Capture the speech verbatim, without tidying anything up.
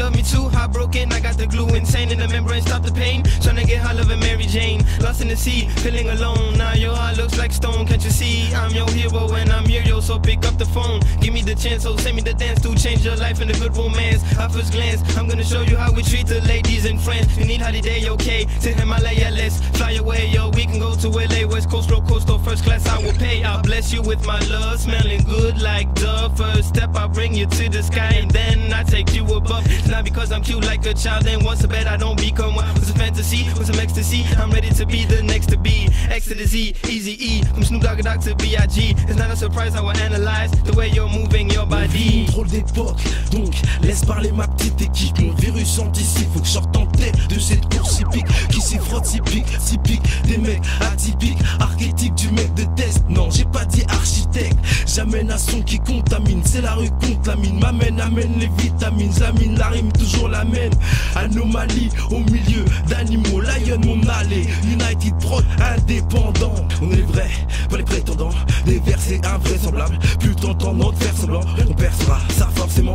love me too, heartbroken, I got the glue, insane in the membrane, stop the pain, tryna get high loving Mary Jane, lost in the sea, feeling alone, now your heart looks like stone, can't you see, I'm your hero and I'm your yo, so pick up the phone, give me the chance, so send me the dance, to change your life in a good romance, at first glance, I'm gonna show you how we treat the ladies in France, you need holiday, okay, to Himalaya, let's fly away, yo, we can go to L A, West Coast, roll coast, or first class, I will pay, I'll bless you with my love, smelling good like Dove, first step, I'll bring you to the sky, and then I take you above, not because I'm cute like a child, and once a bed I don't become one, with some fantasy, with some ecstasy, I'm ready to be the next to be, X to the Z, easy E, from Snoop Dogg Dogg to B I G, it's not a surprise I will analyze, the way you're moving your body. Drôle d'époque, donc laisse parler ma petite équipe, mon virus anticipe, faut que je sorte en tête de cette course hippique, qui s'y frotte si pique, si pique, des mecs atypiques, archétypes du mec de test, non j'ai pas dit architecte, j'amène un son qui contamine, c'est la rue contre la mine, m'amène, amène les vitamines, la mine, la rime toujours la même, anomalie au milieu d'animaux, Lion on allait, United Prod indépendant, on est vrai, pas les prétendants, des versets invraisemblables, plus tentant de faire semblant, on percera ça forcément.